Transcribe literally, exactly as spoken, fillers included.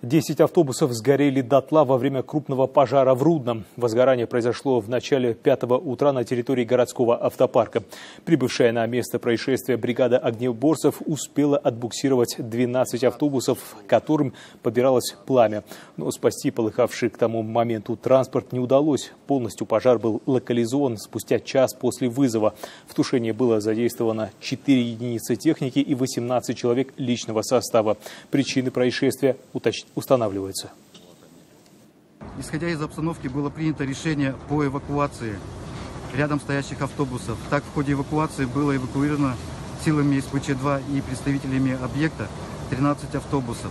Десять автобусов сгорели дотла во время крупного пожара в Рудном. Возгорание произошло в начале пятого утра на территории городского автопарка. Прибывшая на место происшествия бригада огнеборцев успела отбуксировать двенадцать автобусов, которым подбиралось пламя. Но спасти полыхавший к тому моменту транспорт не удалось. Полностью пожар был локализован спустя час после вызова. В тушении было задействовано четыре единицы техники и восемнадцать человек личного состава. Причины происшествия уточняются. Устанавливается. Исходя из обстановки, было принято решение по эвакуации рядом стоящих автобусов. Так, в ходе эвакуации было эвакуировано силами эс пэ че два и представителями объекта тринадцать автобусов.